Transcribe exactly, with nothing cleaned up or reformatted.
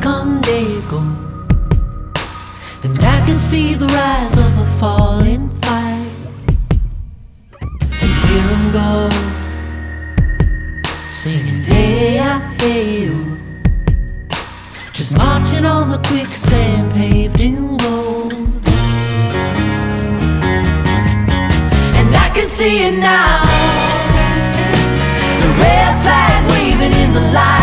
come, they go. And I can see the rise of a falling fight, and hear 'em go, singing hey-ya-hey-oh, just marching on the quicksand paved in gold. And I can see it now, the red flag waving in the light.